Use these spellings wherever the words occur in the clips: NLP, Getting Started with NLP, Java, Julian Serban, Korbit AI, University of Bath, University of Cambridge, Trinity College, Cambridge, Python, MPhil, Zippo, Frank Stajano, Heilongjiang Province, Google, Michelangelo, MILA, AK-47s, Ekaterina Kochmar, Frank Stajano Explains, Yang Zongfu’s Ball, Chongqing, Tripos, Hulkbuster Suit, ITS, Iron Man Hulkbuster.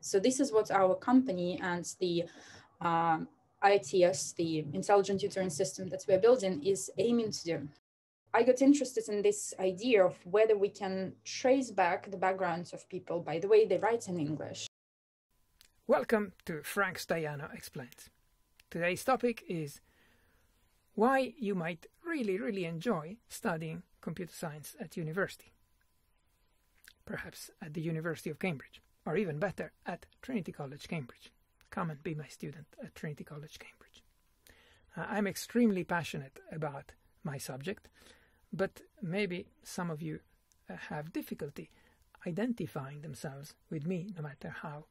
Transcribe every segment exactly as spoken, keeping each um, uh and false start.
So this is what our company and the um, I T S, the Intelligent Tutoring System that we're building, is aiming to do. I got interested in this idea of whether we can trace back the backgrounds of people by the way they write in English. Welcome to Frank Stajano Explains. Today's topic is why you might really, really enjoy studying computer science at university. Perhaps at the University of Cambridge, or even better, at Trinity College, Cambridge. Come and be my student at Trinity College, Cambridge. Uh, I'm extremely passionate about my subject, but maybe some of you uh, have difficulty identifying themselves with me, no matter how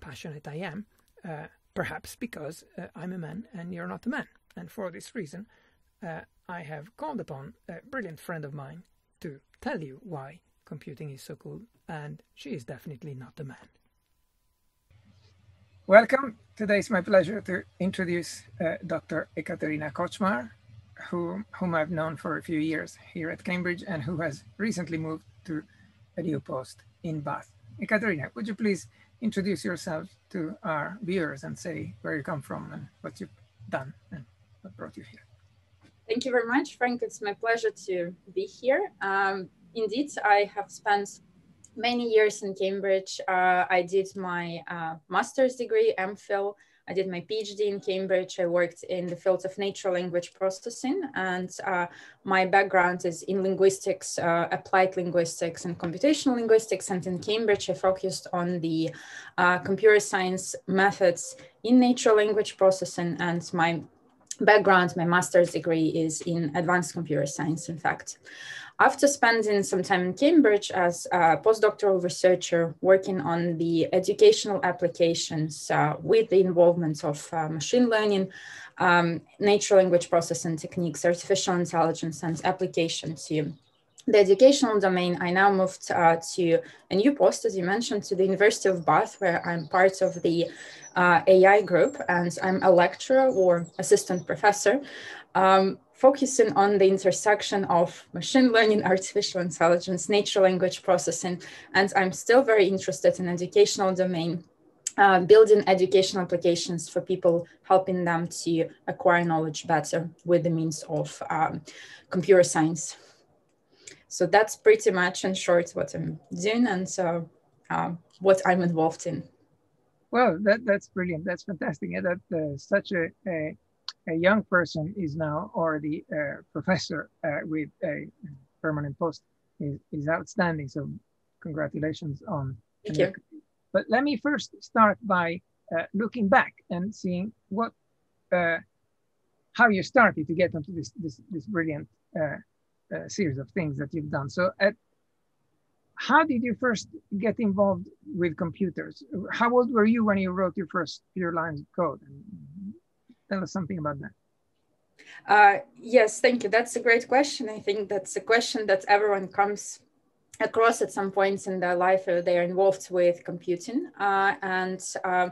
passionate I am, uh, perhaps because uh, I'm a man and you're not a man. And for this reason, uh, I have called upon a brilliant friend of mine to tell you why computing is so cool, and she is definitely not a man. Welcome. Today it's my pleasure to introduce uh, Doctor Ekaterina Kochmar, who, whom I've known for a few years here at Cambridge and who has recently moved to a new post in Bath. Ekaterina, would you please introduce yourself to our viewers and say where you come from and what you've done and what brought you here? Thank you very much, Frank. It's my pleasure to be here. Um, indeed, I have spent many years in Cambridge. Uh, I did my uh, master's degree, MPhil. I did my PhD in Cambridge. I worked in the field of natural language processing, and uh, my background is in linguistics, uh, applied linguistics and computational linguistics. And in Cambridge, I focused on the uh, computer science methods in natural language processing, and my background, my master's degree is in advanced computer science, in fact. After spending some time in Cambridge as a postdoctoral researcher working on the educational applications uh, with the involvement of uh, machine learning, um, natural language processing techniques, artificial intelligence, and application to the educational domain, I now moved uh, to a new post, as you mentioned, to the University of Bath, where I'm part of the uh, A I group, and I'm a lecturer or assistant professor, Um, focusing on the intersection of machine learning, artificial intelligence, natural language processing, and I'm still very interested in educational domain, uh, building educational applications for people, helping them to acquire knowledge better with the means of um, computer science. So that's pretty much in short what I'm doing and so, uh, what I'm involved in. Well, that, that's brilliant. That's fantastic. Yeah, that, uh, such a, a A young person is now already a uh, professor uh, with a permanent post is, is outstanding. So congratulations on. Thank you. But let me first start by uh, looking back and seeing what, uh, how you started to get onto this this, this brilliant uh, uh, series of things that you've done. So at, how did you first get involved with computers? How old were you when you wrote your first few lines of code? And, tell us something about that. Uh, yes, thank you. That's a great question. I think that's a question that everyone comes across at some points in their life or they are involved with computing. Uh, and um,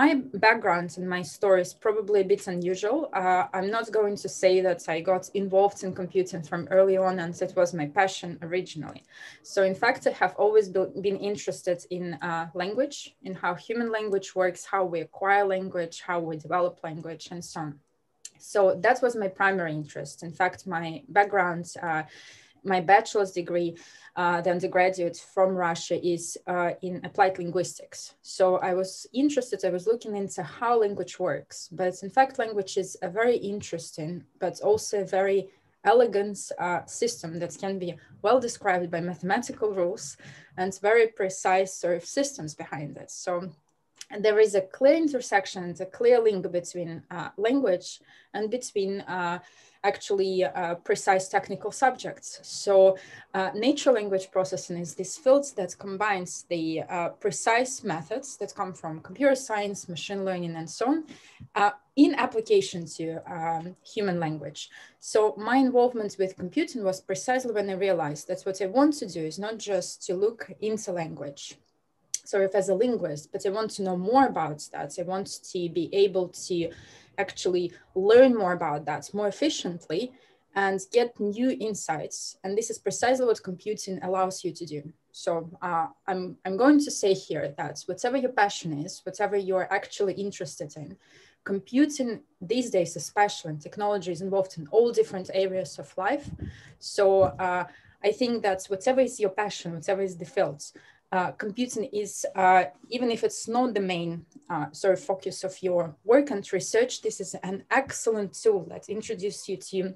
my background and my story is probably a bit unusual. Uh, I'm not going to say that I got involved in computing from early on and it was my passion originally. So in fact, I have always been interested in uh, language, in how human language works, how we acquire language, how we develop language, and so on. So that was my primary interest. In fact, my background, uh, my bachelor's degree, uh, the undergraduate from Russia, is uh, in applied linguistics. So I was interested, I was looking into how language works, but in fact, language is a very interesting, but also a very elegant uh, system that can be well described by mathematical rules and very precise sort of systems behind it. So and there is a clear intersection, a clear link between uh, language and between uh, actually uh, precise technical subjects. So uh, natural language processing is this field that combines the uh, precise methods that come from computer science, machine learning, and so on, uh, in application to um, human language. So my involvement with computing was precisely when I realized that what I want to do is not just to look into language, sort of as a linguist, but I want to know more about that. I want to be able to actually learn more about that more efficiently and get new insights. And this is precisely what computing allows you to do. So uh, I'm, I'm going to say here that whatever your passion is, whatever you're actually interested in, computing these days, especially, and technology is involved in all different areas of life. So uh, I think that whatever is your passion, whatever is the field, uh, computing is, uh, even if it's not the main uh, sort of focus of your work and research, this is an excellent tool that introduces you to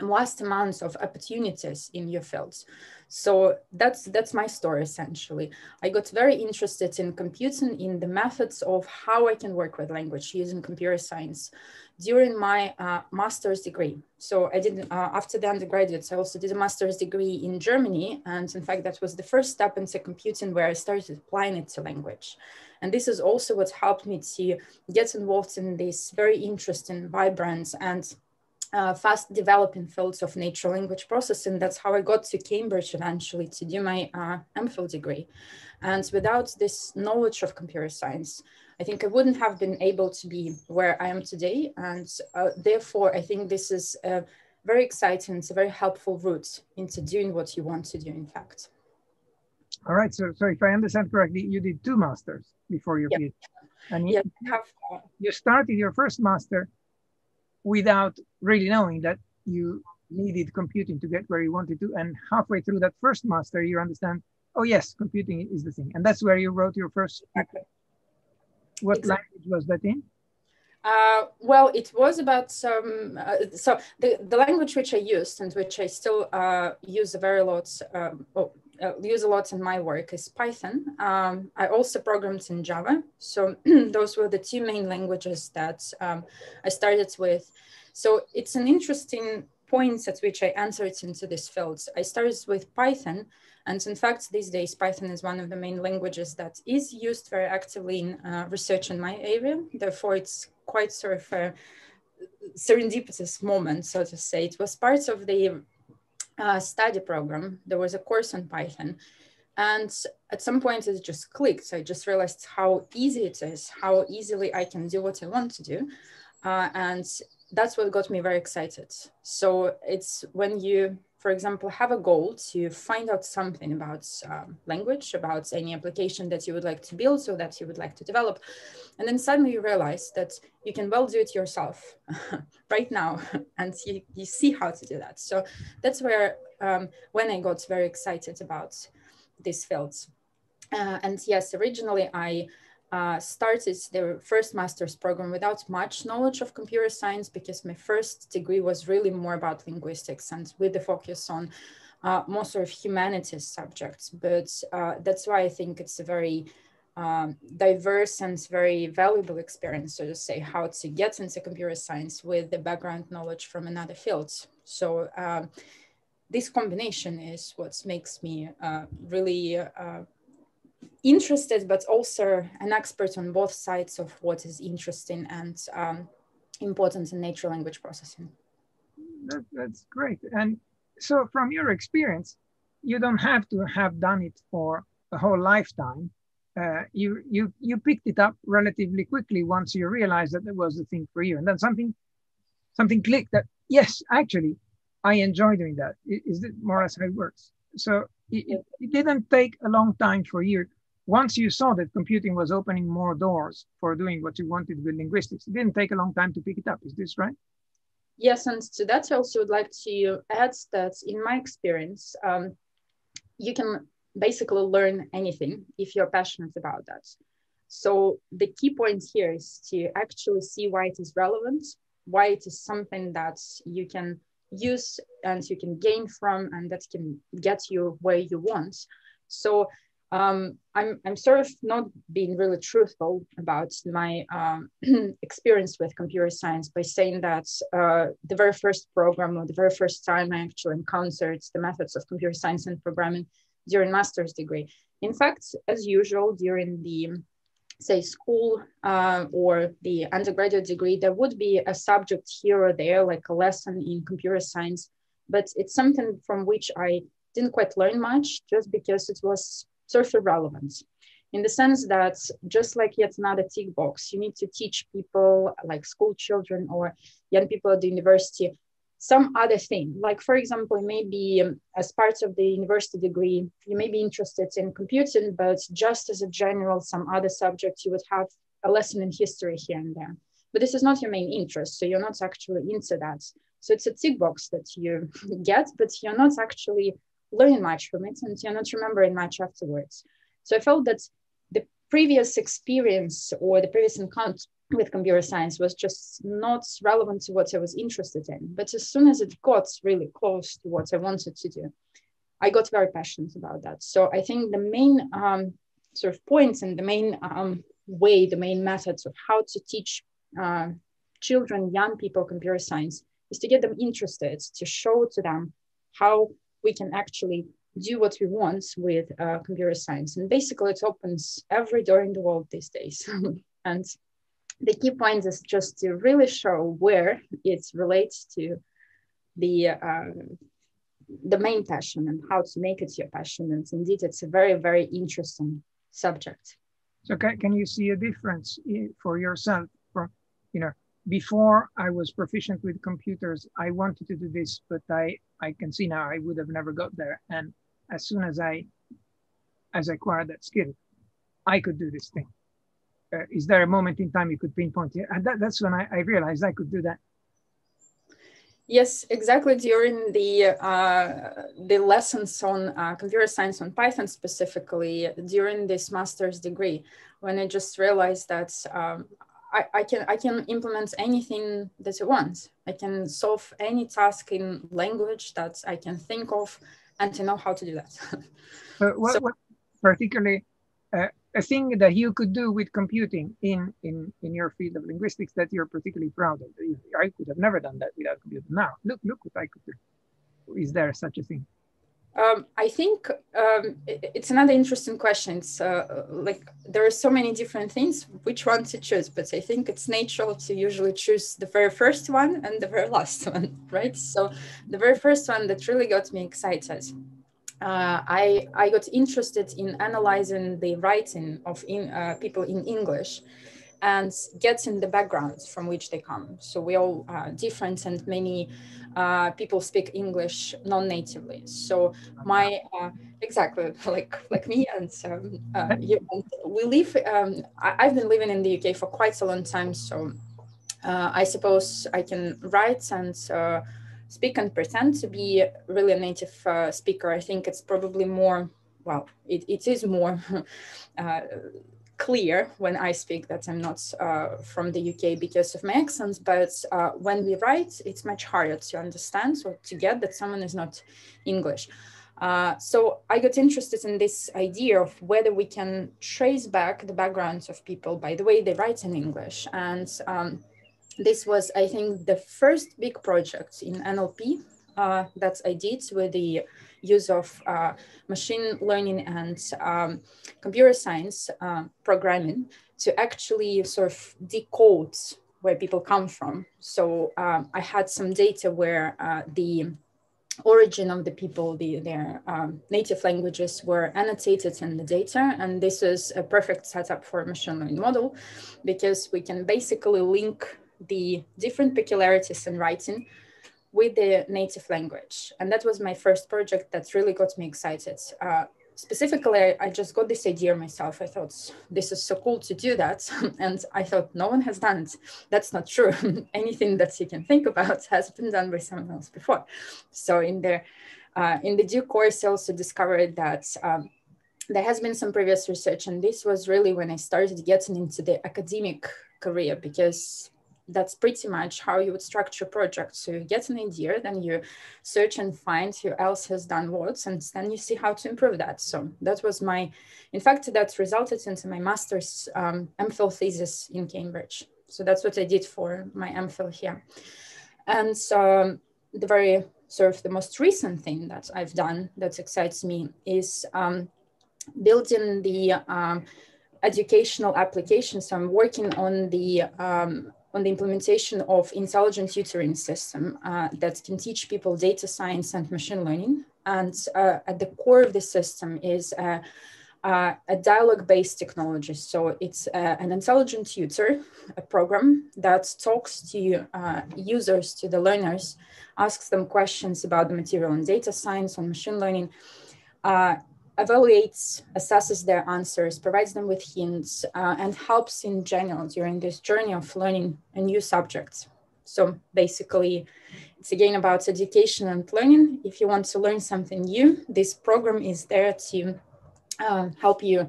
vast amounts of opportunities in your fields. So that's that's my story, essentially. I got very interested in computing, in the methods of how I can work with language using computer science during my uh, master's degree. So I did, uh, after the undergraduates, I also did a master's degree in Germany. And in fact, that was the first step into computing where I started applying it to language. And this is also what helped me to get involved in this very interesting, vibrant, and Uh, fast developing fields of natural language processing. That's how I got to Cambridge eventually to do my uh, MPhil degree. And without this knowledge of computer science, I think I wouldn't have been able to be where I am today. And uh, therefore, I think this is a very exciting, it's a very helpful route into doing what you want to do, in fact. All right, so, so if I understand correctly, you did two masters before your yep. PhD. And yep. you, have, uh, you started your first master without really knowing that you needed computing to get where you wanted to. And halfway through that first master, you understand, oh yes, computing is the thing. And that's where you wrote your first paper. What exactly. language was that in? Uh, well, it was about some, uh, so the, the language which I used and which I still uh, use a very lot, um, oh, uh, use a lot in my work is Python. Um, I also programmed in Java. So those were the two main languages that um, I started with. So it's an interesting point at which I entered into this field. I started with Python. And in fact, these days, Python is one of the main languages that is used very actively in uh, research in my area. Therefore, it's quite sort of a serendipitous moment, so to say. It was part of the uh, study program. There was a course on Python. And at some point, it just clicked. So I just realized how easy it is, how easily I can do what I want to do. Uh, and that's what got me very excited. So it's when you, for example, have a goal to find out something about um, language, about any application that you would like to build, so that you would like to develop. And then suddenly you realize that you can well do it yourself right now, and you, you see how to do that. So that's where, um, when I got very excited about these fields. Uh, and yes, originally I uh, started the first master's program without much knowledge of computer science, because my first degree was really more about linguistics and with the focus on uh, more sort of humanities subjects. But uh, that's why I think it's a very um, diverse and very valuable experience, so to say, how to get into computer science with the background knowledge from another field. So uh, this combination is what makes me uh, really uh, interested, but also an expert on both sides of what is interesting and um, important in natural language processing. That, that's great. And so from your experience, you don't have to have done it for a whole lifetime. Uh, you, you, you picked it up relatively quickly once you realized that it was the thing for you. And then something, something clicked that, yes, actually, I enjoy doing that. Is it more or less how it works? So it, it didn't take a long time for you. Once you saw that computing was opening more doors for doing what you wanted with linguistics, it didn't take a long time to pick it up. Is this right? Yes, and to that I also would like to add that in my experience, um, you can basically learn anything if you're passionate about that. So the key point here is to actually see why it is relevant, why it is something that you can use and you can gain from, and that can get you where you want. So um, I'm, I'm sort of not being really truthful about my um, experience with computer science by saying that uh, the very first program or the very first time I actually encountered the methods of computer science and programming during master's degree. In fact, as usual, during the say school uh, or the undergraduate degree, there would be a subject here or there, like a lesson in computer science, but it's something from which I didn't quite learn much just because it was sort of irrelevant. In the sense that just like yet another tick box, you need to teach people like school children or young people at the university some other thing. Like, for example, maybe um, as part of the university degree, you may be interested in computing, but just as a general, some other subject, you would have a lesson in history here and there. But this is not your main interest, so you're not actually into that. So it's a tick box that you get, but you're not actually learning much from it, and you're not remembering much afterwards. So I felt that the previous experience or the previous encounter with computer science was just not relevant to what I was interested in. But as soon as it got really close to what I wanted to do, I got very passionate about that. So I think the main um, sort of points and the main um, way, the main methods of how to teach uh, children, young people, computer science is to get them interested, to show to them how we can actually do what we want with uh, computer science. And basically it opens every door in the world these days. And the key point is just to really show where it relates to the uh, the main passion and how to make it your passion. And indeed, it's a very, very interesting subject. So can, can you see a difference for yourself? From, you know, before I was proficient with computers, I wanted to do this, but I, I can see now I would have never got there. And as soon as I, as I acquired that skill, I could do this thing. Uh, is there a moment in time you could pinpoint it? And that, that's when I, I realized I could do that. Yes, exactly. During the uh, the lessons on uh, computer science, on Python specifically, during this master's degree, when I just realized that um, I, I can I can implement anything that I want. I can solve any task in language that I can think of, and to know how to do that. But what, so, what particularly? Uh, A thing that you could do with computing in, in, in your field of linguistics that you're particularly proud of. I could have never done that without computing. Now, look, look what I could do. Is there such a thing? Um, I think um, it's another interesting question. It's, uh, like there are so many different things, which one to choose, but I think it's natural to usually choose the very first one and the very last one, right? So the very first one that really got me excited. Uh, I, I got interested in analyzing the writing of in, uh, people in English and getting the backgrounds from which they come. So we all are different and many uh, people speak English non-natively. So my, uh, exactly, like like me and um, uh, you, we live, um, I, I've been living in the U K for quite a long time. So uh, I suppose I can write and uh, speak and pretend to be really a native uh, speaker. I think it's probably more, well, it, it is more uh, clear when I speak that I'm not uh, from the U K because of my accents, but uh, when we write, it's much harder to understand or to get that someone is not English. Uh, so I got interested in this idea of whether we can trace back the backgrounds of people by the way they write in English. And um, this was, I think, the first big project in N L P uh, that I did with the use of uh, machine learning and um, computer science uh, programming to actually sort of decode where people come from. So um, I had some data where uh, the origin of the people, the, their um, native languages were annotated in the data. And this is a perfect setup for a machine learning model because we can basically link the different peculiarities in writing with the native language. And that was my first project that really got me excited. Uh, specifically, I, I just got this idea myself. I thought, this is so cool to do that. And I thought, no one has done it. That's not true. Anything that you can think about has been done by someone else before. So in the, uh, in the due course, I also discovered that um, there has been some previous research. And this was really when I started getting into the academic career, because that's pretty much how you would structure projects. So you get an idea, then you search and find who else has done what, and then you see how to improve that. So that was my, in fact, that resulted into my master's um, MPhil thesis in Cambridge. So that's what I did for my MPhil here. And um, the very sort of the most recent thing that I've done that excites me is um, building the um, educational application. So I'm working on the um, on the implementation of intelligent tutoring system uh, that can teach people data science and machine learning. And uh, at the core of the system is uh, uh, a dialogue-based technology. So it's uh, an intelligent tutor, a program that talks to uh, users, to the learners, asks them questions about the material in data science, on machine learning, uh, evaluates, assesses their answers, provides them with hints, uh, and helps in general during this journey of learning a new subject. So basically, it's again about education and learning. If you want to learn something new, this program is there to uh, help you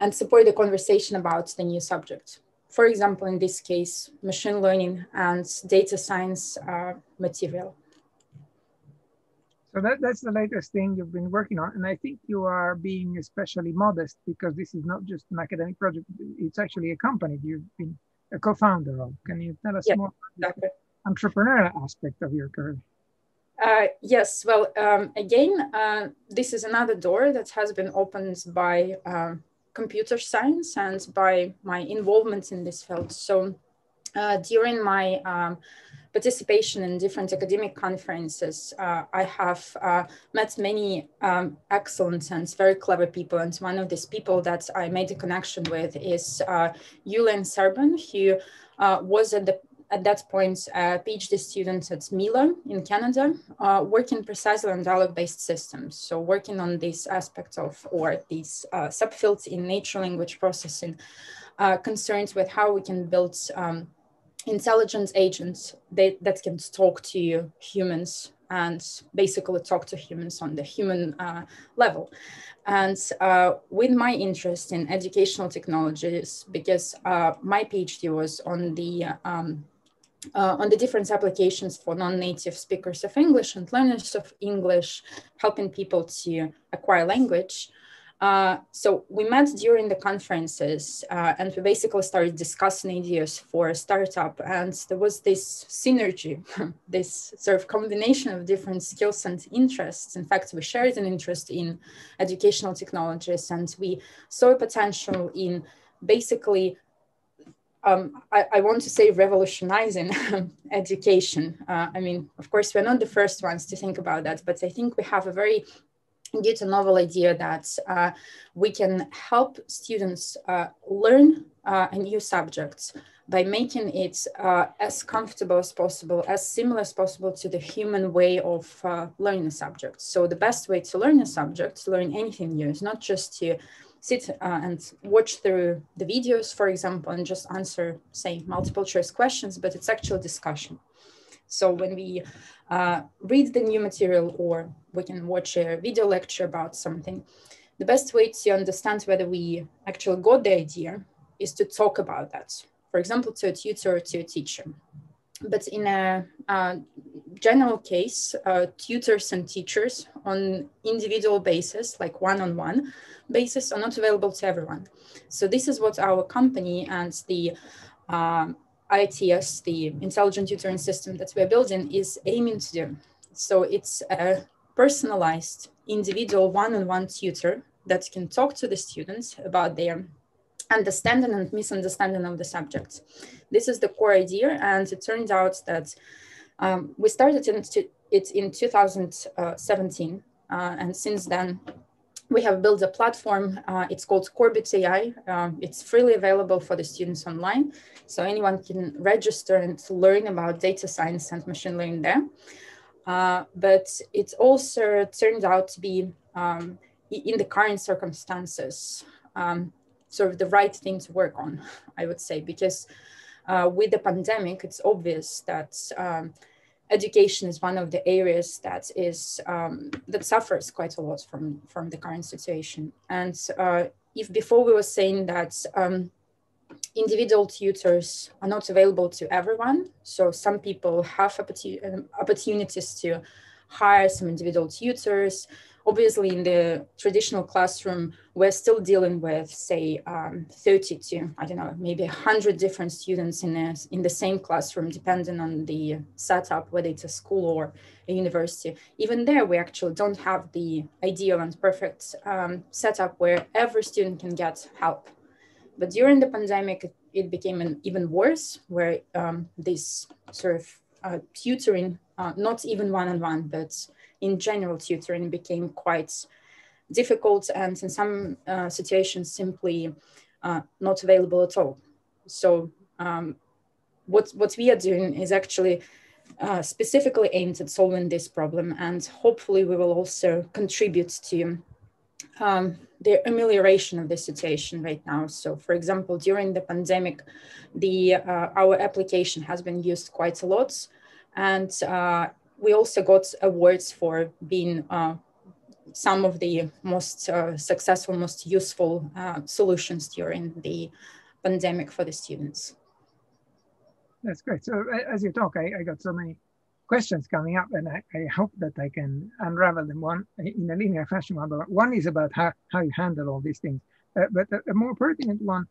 and support the conversation about the new subject. For example, in this case, machine learning and data science uh, material. So that, that's the latest thing you've been working on. And I think you are being especially modest because this is not just an academic project. It's actually a company you've been a co-founder of. Can you tell us yeah, more about the entrepreneurial aspect of your career? Uh, yes. Well, um, again, uh, this is another door that has been opened by uh, computer science and by my involvement in this field. So uh, during my um, participation in different academic conferences, uh, I have uh, met many um, excellent and very clever people. And one of these people that I made a connection with is uh, Julian Serban, who uh, was at, the, at that point a PhD student at MILA in Canada, uh, working precisely on dialogue-based systems. So working on this aspect of, or these uh, subfields in natural language processing, uh, concerns with how we can build um, intelligent agents that, that can talk to humans and basically talk to humans on the human uh, level. And uh, with my interest in educational technologies, because uh, my PhD was on the um, uh, on the different applications for non-native speakers of English and learners of English, helping people to acquire language. Uh, so we met during the conferences uh, and we basically started discussing ideas for a startup, and there was this synergy, this sort of combination of different skills and interests. In fact, we shared an interest in educational technologies and we saw a potential in basically, um, I, I want to say revolutionizing education. Uh, I mean, of course, we're not the first ones to think about that, but I think we have a very get a novel idea that uh, we can help students uh, learn uh, a new subject by making it uh, as comfortable as possible, as similar as possible to the human way of uh, learning a subject. So the best way to learn a subject, to learn anything new, is not just to sit uh, and watch through the videos, for example, and just answer, say, multiple choice questions, but it's actual discussion. So when we uh, read the new material or we can watch a video lecture about something, the best way to understand whether we actually got the idea is to talk about that. For example, to a tutor or to a teacher. But in a uh, general case, uh, tutors and teachers on individual basis, like one-on-one basis, are not available to everyone. So this is what our company and the uh, I T S, the intelligent tutoring system that we're building, is aiming to do. So it's a personalized individual one-on-one tutor that can talk to the students about their understanding and misunderstanding of the subject. This is the core idea, and it turns out that um, we started it in two thousand seventeen, uh, and since then we have built a platform. Uh, it's called Korbit A I. Uh, it's freely available for the students online. So anyone can register and learn about data science and machine learning there. Uh, but it also turned out to be, um, in the current circumstances, um, sort of the right thing to work on, I would say, because uh, with the pandemic, it's obvious that um, education is one of the areas that is um, that suffers quite a lot from from the current situation. And uh, if before we were saying that um, individual tutors are not available to everyone, so some people have opportunities to hire some individual tutors. Obviously, in the traditional classroom, we're still dealing with, say, um, thirty to, I don't know, maybe one hundred different students in, a, in the same classroom, depending on the setup, whether it's a school or a university. Even there, we actually don't have the ideal and perfect um, setup where every student can get help. But during the pandemic, it, it became an even worse, where um, this sort of uh, tutoring, uh, not even one-on-one, but in general, tutoring became quite difficult, and in some uh, situations simply uh, not available at all. So um, what, what we are doing is actually uh, specifically aimed at solving this problem, and hopefully we will also contribute to um, the amelioration of the situation right now. So for example, during the pandemic, the, uh, our application has been used quite a lot, and uh, we also got awards for being uh, some of the most uh, successful, most useful uh, solutions during the pandemic for the students. That's great. So as you talk, I, I got so many questions coming up, and I, I hope that I can unravel them one in a linear fashion. One, but one is about how, how you handle all these things. Uh, but a, a more pertinent one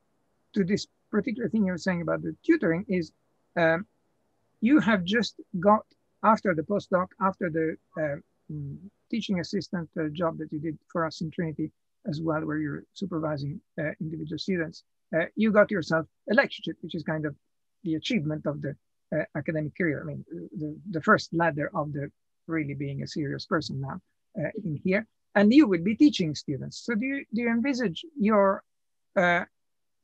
to this particular thing you were saying about the tutoring is um, you have just got, after the postdoc, after the uh, teaching assistant uh, job that you did for us in Trinity as well, where you're supervising uh, individual students, uh, you got yourself a lectureship, which is kind of the achievement of the uh, academic career. I mean, the, the first ladder of the really being a serious person now uh, in here, and you would be teaching students. So do you, do you envisage your uh,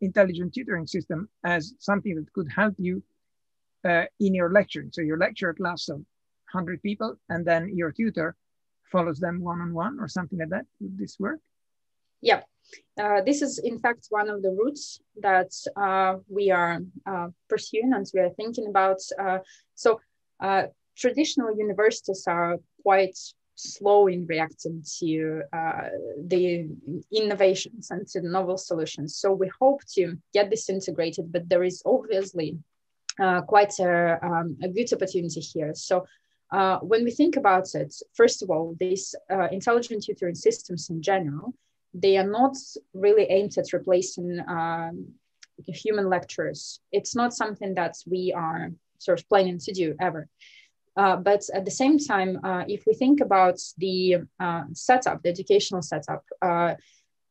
intelligent tutoring system as something that could help you uh, in your lecturing? So your lecture class of one hundred people, and then your tutor follows them one-on-one or something like that? Would this work? Yeah, uh, this is in fact one of the routes that uh, we are uh, pursuing and we are thinking about. Uh, so uh, traditional universities are quite slow in reacting to uh, the innovations and to novel solutions. So we hope to get this integrated, but there is obviously uh, quite a, um, a good opportunity here. So uh, when we think about it, first of all, these uh, intelligent tutoring systems in general, they are not really aimed at replacing um, human lecturers. It's not something that we are sort of planning to do ever. Uh, but at the same time, uh, if we think about the uh, setup, the educational setup, uh,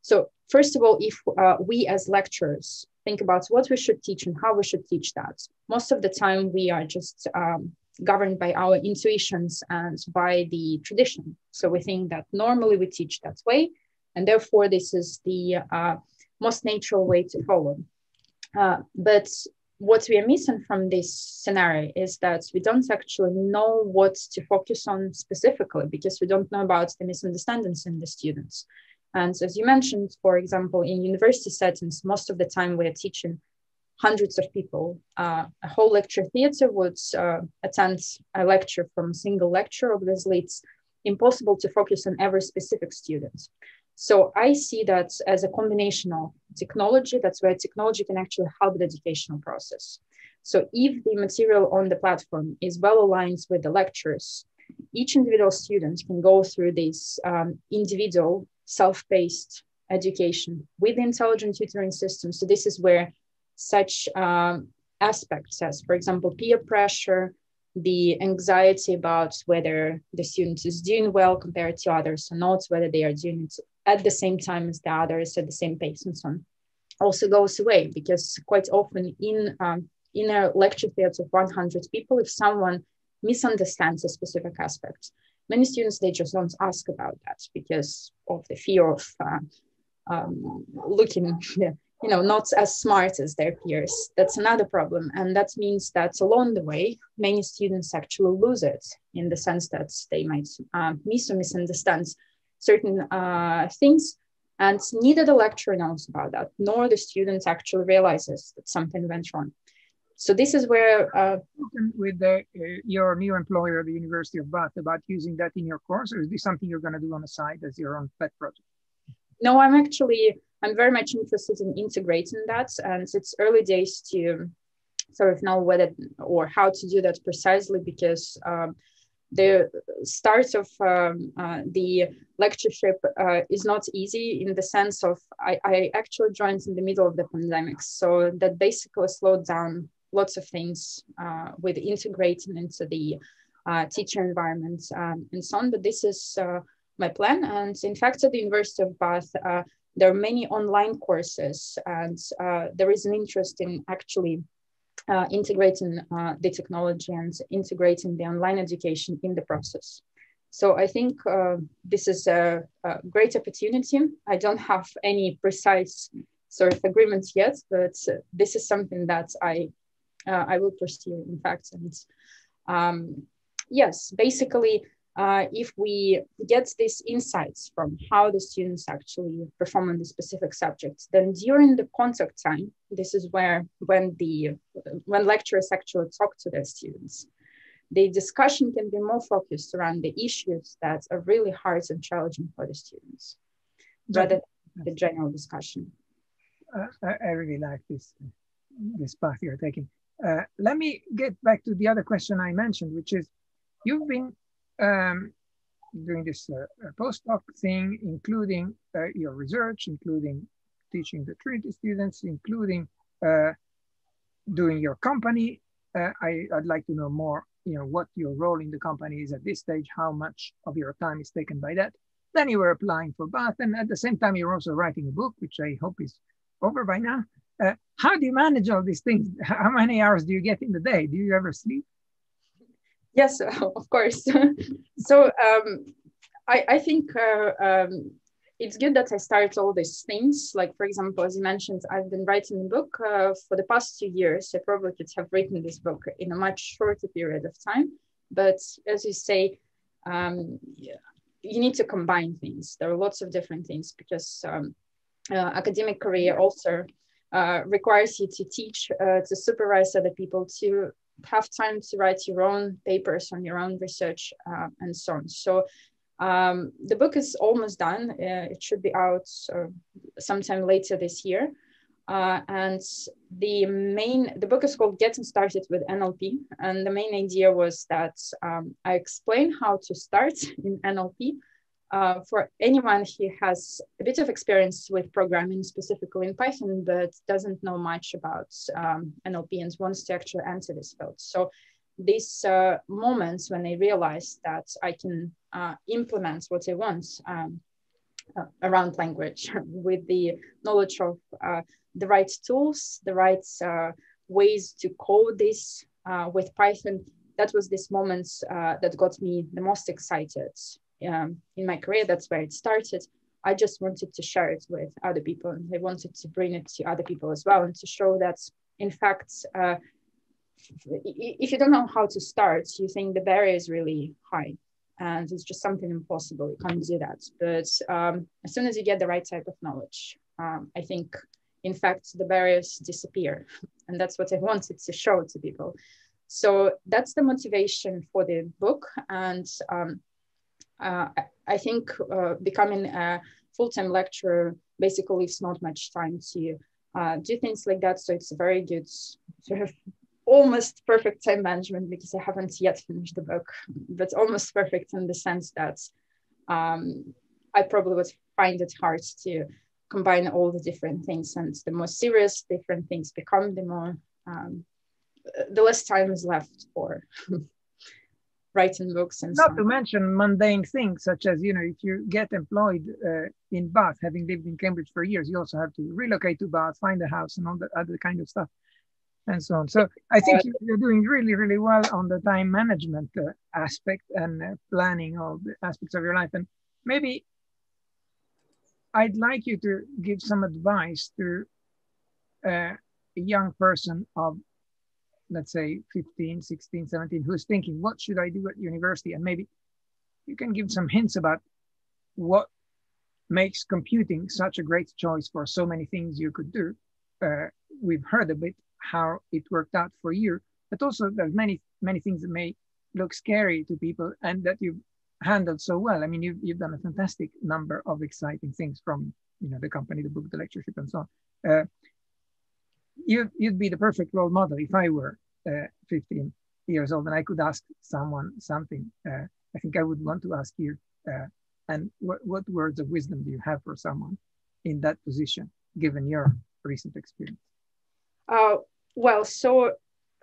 so first of all, if uh, we as lecturers think about what we should teach and how we should teach that, most of the time we are just um, governed by our intuitions and by the tradition. So we think that normally we teach that way, and therefore, this is the uh, most natural way to follow. Uh, but what we are missing from this scenario is that we don't actually know what to focus on specifically, because we don't know about the misunderstandings in the students. And as you mentioned, for example, in university settings, most of the time we are teaching hundreds of people. Uh, a whole lecture theater would uh, attend a lecture from a single lecture. Obviously, it's impossible to focus on every specific student. So I see that as a combination of technology, that's where technology can actually help the educational process. So if the material on the platform is well aligned with the lectures, each individual student can go through this um, individual self-paced education with the intelligent tutoring system. So this is where such um, aspects as, for example, peer pressure, the anxiety about whether the student is doing well compared to others or not, whether they are doing it at the same time as the others, at the same pace and so on, also goes away, because quite often in, um, in a lecture theater of one hundred people, if someone misunderstands a specific aspect, many students, they just don't ask about that because of the fear of uh, um, looking, you know, not as smart as their peers. That's another problem. And that means that along the way, many students actually lose it, in the sense that they might uh, miss or misunderstand certain uh, things. And neither the lecturer knows about that, nor the student actually realizes that something went wrong. So this is where... Uh, with the, uh, your new employer, the University of Bath, about using that in your course, or is this something you're going to do on the side as your own pet project? No, I'm actually... I'm very much interested in integrating that, and it's early days to sort of know whether or how to do that precisely, because um, the start of um, uh, the lectureship uh, is not easy, in the sense of I, I actually joined in the middle of the pandemic, so that basically slowed down lots of things uh, with integrating into the uh, teacher environment um, and so on. But this is uh, my plan, and in fact at the University of Bath, uh, there are many online courses, and uh, there is an interest in actually uh, integrating uh, the technology and integrating the online education in the process. So I think uh, this is a, a great opportunity. I don't have any precise sort of agreements yet, but uh, this is something that I uh, I will pursue, in fact. And um, yes, basically, uh, if we get these insights from how the students actually perform on the specific subjects, then during the contact time, this is where when the when lecturers actually talk to their students, the discussion can be more focused around the issues that are really hard and challenging for the students, rather than the general discussion. Uh, I really like this, this path you're taking. Uh, let me get back to the other question I mentioned, which is you've been um, doing this uh, postdoc thing, including uh, your research, including teaching the Trinity students, including uh, doing your company. Uh, I, I'd like to know more, you know, what your role in the company is at this stage, how much of your time is taken by that. Then you were applying for Bath, and at the same time, you're also writing a book, which I hope is over by now. Uh, how do you manage all these things? How many hours do you get in the day? Do you ever sleep? Yes, of course. So um, I, I think uh, um, it's good that I start all these things. Like, for example, as you mentioned, I've been writing a book uh, for the past two years. I probably could have written this book in a much shorter period of time. But as you say, um, yeah, you need to combine things. There are lots of different things because um, uh, academic career also Uh, requires you to teach, uh, to supervise other people, to have time to write your own papers on your own research, uh, and so on. So um, the book is almost done. Uh, it should be out uh, sometime later this year. Uh, and the main, the book is called Getting Started with N L P. And the main idea was that um, I explain how to start in N L P Uh, for anyone who has a bit of experience with programming, specifically in Python, but doesn't know much about um, N L P and wants to actually enter this field. So these uh, moments when I realized that I can uh, implement what I want um, uh, around language with the knowledge of uh, the right tools, the right uh, ways to code this uh, with Python, that was this moment uh, that got me the most excited. Um, in my career, that's where it started. I just wanted to share it with other people, and I wanted to bring it to other people as well, and to show that, in fact, uh, if you don't know how to start, you think the barrier is really high, and it's just something impossible. You can't do that. But um, as soon as you get the right type of knowledge, um, I think, in fact, the barriers disappear, and that's what I wanted to show to people. So that's the motivation for the book, and um, Uh, I think uh, becoming a full-time lecturer basically leaves not much time to uh, do things like that. So it's a very good, sort of almost perfect time management, because I haven't yet finished the book, but almost perfect in the sense that um, I probably would find it hard to combine all the different things. And the more serious different things become, the more, um, the less time is left for writing books and not so to mention mundane things such as, you know, if you get employed uh, in Bath, having lived in Cambridge for years, you also have to relocate to Bath, find a house, and all the other kind of stuff, and so on. So I think uh, you're doing really, really well on the time management uh, aspect and uh, planning all the aspects of your life. And maybe I'd like you to give some advice to uh, a young person of, let's say, fifteen, sixteen, seventeen, who's thinking, what should I do at university? And maybe you can give some hints about what makes computing such a great choice for so many things you could do. Uh, we've heard a bit how it worked out for you, but also there's many, many things that may look scary to people and that you've handled so well. I mean, you've, you've done a fantastic number of exciting things, from, you know, the company, the book, the lectureship, and so on. Uh, You'd, you'd be the perfect role model if I were uh, fifteen years old and I could ask someone something. Uh, I think I would want to ask you, uh, and wh what words of wisdom do you have for someone in that position, given your recent experience? Uh, well, so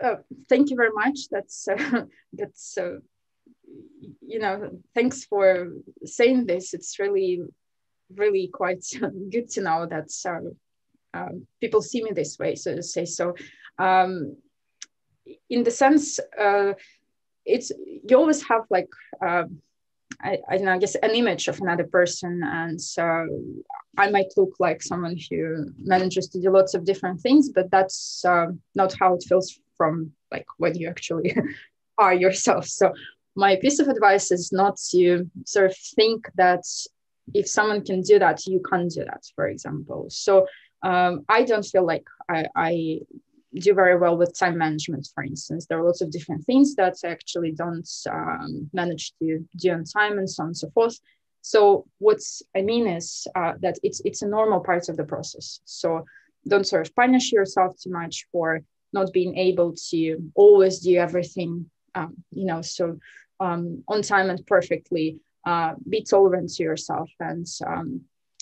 uh, thank you very much. That's, uh, that's uh, you know, thanks for saying this. It's really, really quite good to know that uh, Um, people see me this way, so to say. So um, in the sense, uh, it's, you always have like uh, I, I don't know, I guess an image of another person. And so I might look like someone who manages to do lots of different things, but that's uh, not how it feels from like when you actually are yourself. So my piece of advice is not to sort of think that if someone can do that, you can't do that, for example. So um, I don't feel like I, I do very well with time management, for instance. There are lots of different things that I actually don't um, manage to do on time and so on and so forth. So what I mean is uh, that it's it's a normal part of the process. So don't sort of punish yourself too much for not being able to always do everything, um, you know, so um, on time and perfectly. Uh, be tolerant to yourself, and um,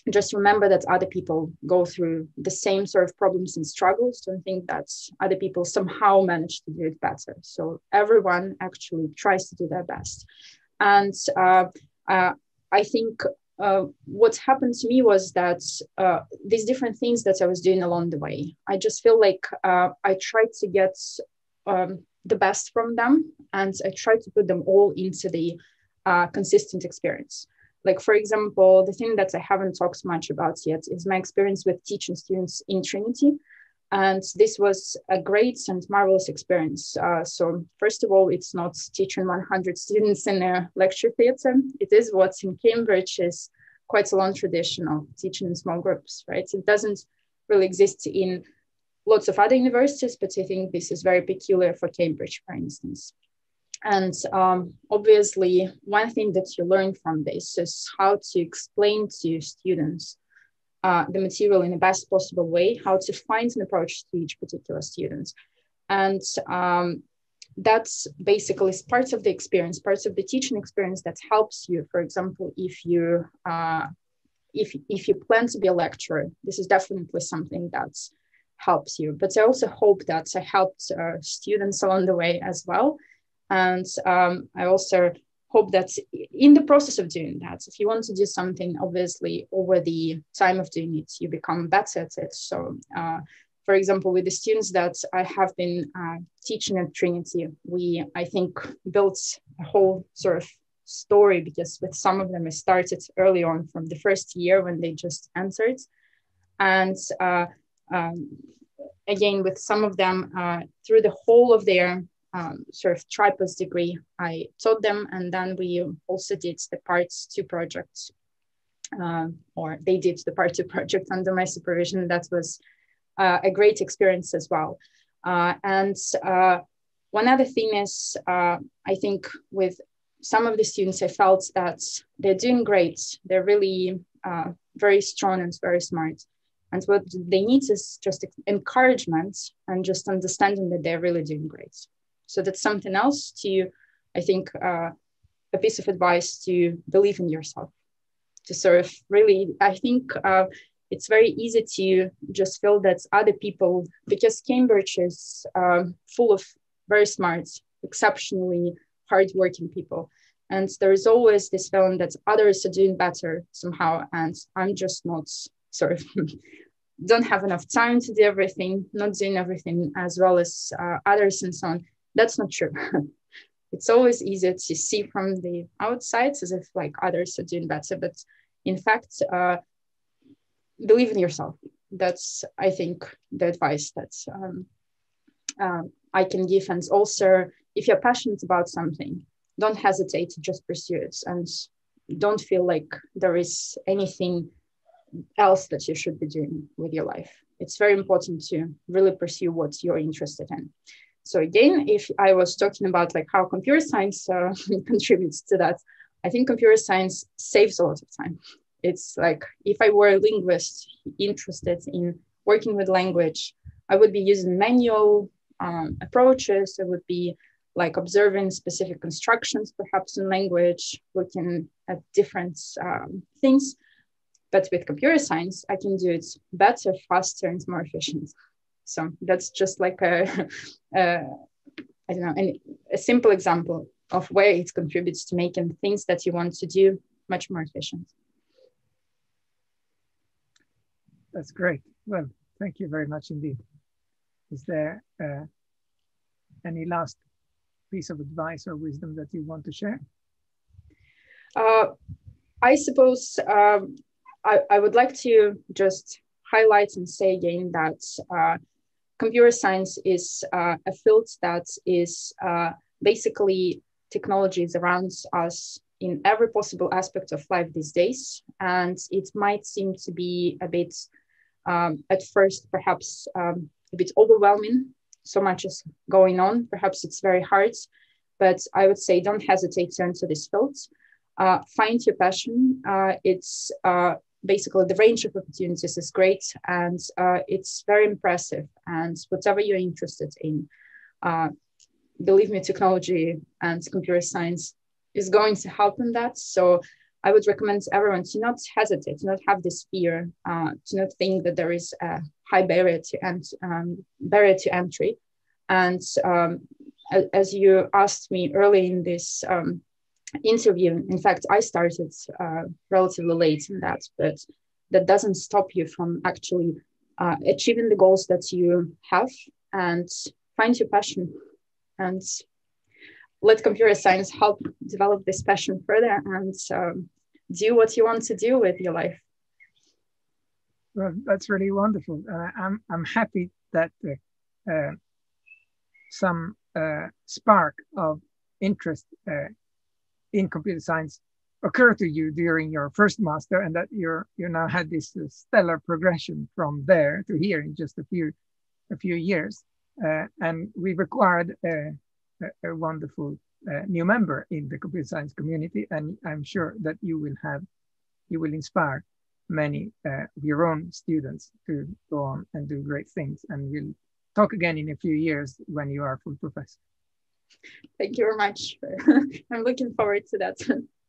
just remember that other people go through the same sort of problems and struggles. Don't think that other people somehow manage to do it better. So everyone actually tries to do their best. And uh, uh, I think uh, what happened to me was that uh, these different things that I was doing along the way, I just feel like uh, I tried to get um, the best from them, and I tried to put them all into the Uh, consistent experience. Like, for example, the thing that I haven't talked much about yet is my experience with teaching students in Trinity. And this was a great and marvelous experience. Uh, so first of all, it's not teaching one hundred students in a lecture theater. It is what's in Cambridge is quite a long tradition of teaching in small groups, right? It doesn't really exist in lots of other universities, but I think this is very peculiar for Cambridge, for instance. And um, obviously, one thing that you learn from this is how to explain to students uh, the material in the best possible way, how to find an approach to each particular student. And um, that's basically part of the experience, part of the teaching experience that helps you. For example, if you, uh, if, if you plan to be a lecturer, this is definitely something that's helps you. But I also hope that I helped uh, students along the way as well. And um, I also hope that in the process of doing that, if you want to do something, obviously over the time of doing it, you become better at it. So uh, for example, with the students that I have been uh, teaching at Trinity, we, I think, built a whole sort of story, because with some of them I started early on from the first year when they just entered. And uh, um, again, with some of them uh, through the whole of their Um, sort of tripos degree, I taught them, and then we also did the parts two projects, uh, or they did the part two project under my supervision. That was uh, a great experience as well. Uh, and uh, one other thing is, uh, I think with some of the students, I felt that they're doing great. They're really uh, very strong and very smart. And what they need is just encouragement and just understanding that they're really doing great. So that's something else to, I think, uh, a piece of advice to believe in yourself, to sort of really, I think uh, it's very easy to just feel that other people, because Cambridge is um, full of very smart, exceptionally hardworking people. And there is always this feeling that others are doing better somehow, and I'm just not sort of, don't have enough time to do everything, not doing everything as well as uh, others and so on. That's not true. It's always easier to see from the outside as if like others are doing better, but in fact, uh, believe in yourself. That's, I think, the advice that um, uh, I can give. And also, if you're passionate about something, don't hesitate to just pursue it, and don't feel like there is anything else that you should be doing with your life. It's very important to really pursue what you're interested in. So again, if I was talking about like how computer science uh, contributes to that, I think computer science saves a lot of time. It's like, if I were a linguist interested in working with language, I would be using manual um, approaches. I would be like observing specific constructions, perhaps in language, looking at different um, things. But with computer science, I can do it better, faster, and more efficient. So that's just like a, a I don't know, an, a simple example of where it contributes to making things that you want to do much more efficient. That's great. Well, thank you very much indeed. Is there uh, any last piece of advice or wisdom that you want to share? Uh, I suppose um, I, I would like to just highlight and say again that uh, computer science is uh, a field that is uh, basically technologies around us in every possible aspect of life these days. And it might seem to be a bit, um, at first, perhaps um, a bit overwhelming. So much is going on, perhaps it's very hard, but I would say don't hesitate to enter this field. Uh, find your passion. Uh, it's uh, basically the range of opportunities is great, and uh, it's very impressive. And whatever you're interested in, uh, believe me, technology and computer science is going to help in that. So I would recommend everyone to not hesitate, to not have this fear, uh, to not think that there is a high barrier to ent um, barrier to entry. And um, as you asked me early in this um, interview, in fact, I started uh, relatively late in that, but that doesn't stop you from actually uh, achieving the goals that you have, and find your passion and let computer science help develop this passion further, and um, do what you want to do with your life. Well, that's really wonderful. Uh, I'm, I'm happy that uh, uh, some uh, spark of interest uh, in computer science occurred to you during your first master, and that you're you now had this uh, stellar progression from there to here in just a few a few years. Uh, and we've acquired a, a, a wonderful uh, new member in the computer science community, and I'm sure that you will have you will inspire many uh, of your own students to go on and do great things. And we'll talk again in a few years when you are full professor. Thank you very much. I'm looking forward to that.